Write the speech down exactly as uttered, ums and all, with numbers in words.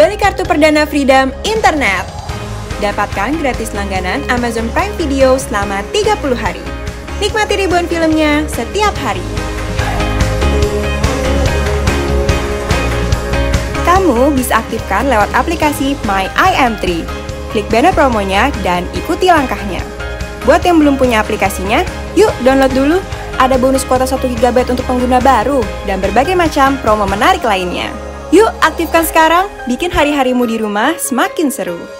beli kartu perdana Freedom Internet. Dapatkan gratis langganan Amazon Prime Video selama tiga puluh hari. Nikmati ribuan filmnya setiap hari. Kamu bisa aktifkan lewat aplikasi my I M tiga. Klik banner promonya dan ikuti langkahnya. Buat yang belum punya aplikasinya, yuk download dulu. Ada bonus kuota satu gigabyte untuk pengguna baru dan berbagai macam promo menarik lainnya. Yuk aktifkan sekarang, bikin hari-harimu di rumah semakin seru.